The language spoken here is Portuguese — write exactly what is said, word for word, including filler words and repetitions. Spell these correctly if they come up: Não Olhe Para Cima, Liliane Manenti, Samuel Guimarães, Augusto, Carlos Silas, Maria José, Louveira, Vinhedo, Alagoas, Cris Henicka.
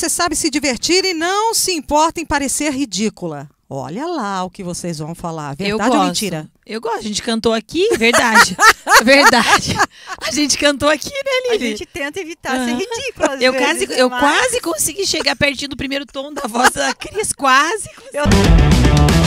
Você sabe se divertir e não se importa em parecer ridícula. Olha lá o que vocês vão falar. Verdade ou mentira? Eu gosto. A gente cantou aqui. Verdade. Verdade. A gente cantou aqui, né, Lili? A gente tenta evitar uhum. ser ridícula. Eu, vezes, quase, eu quase consegui chegar pertinho do primeiro tom da voz da Cris. Quase. Eu...